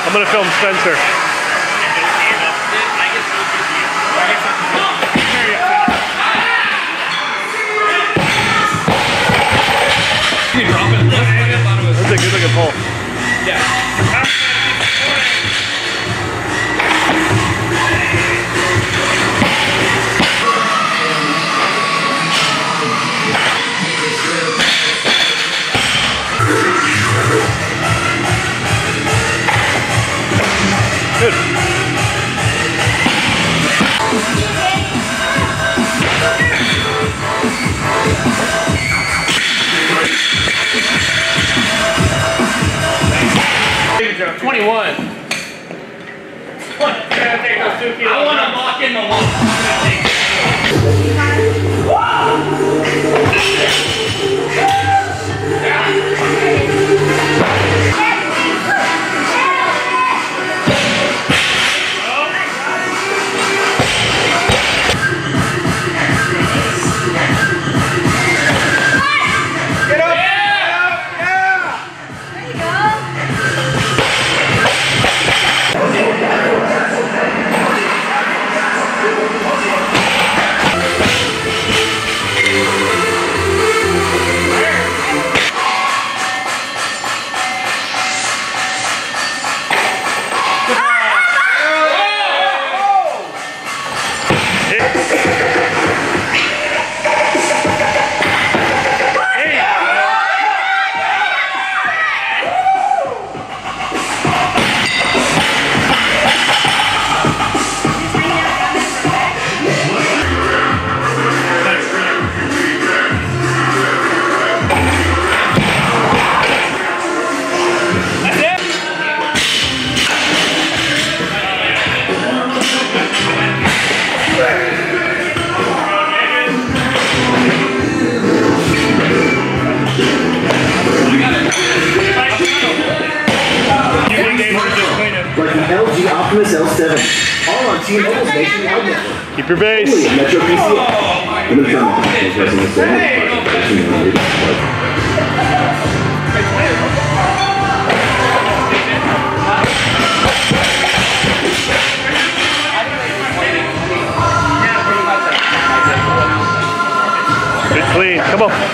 I'm gonna film Spencer. That's a good looking pole. Yeah. Good. Good. 21. I want to lock in the wall. Keep your base. Oh my God. Good clean. Come on.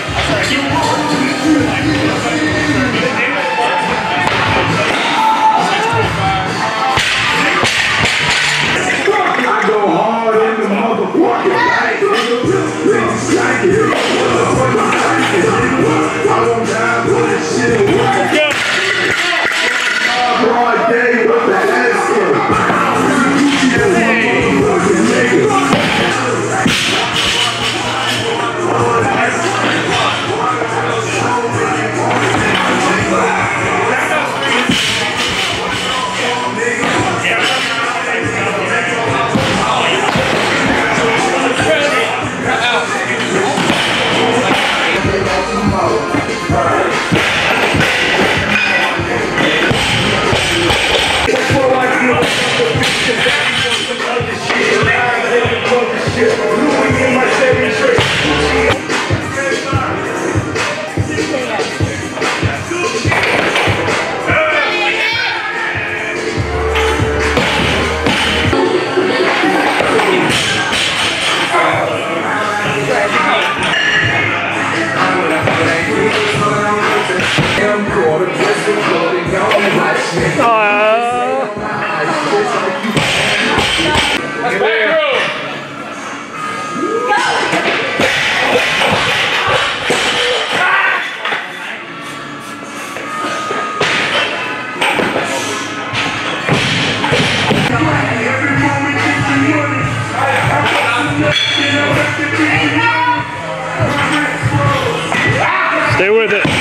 Stay with it.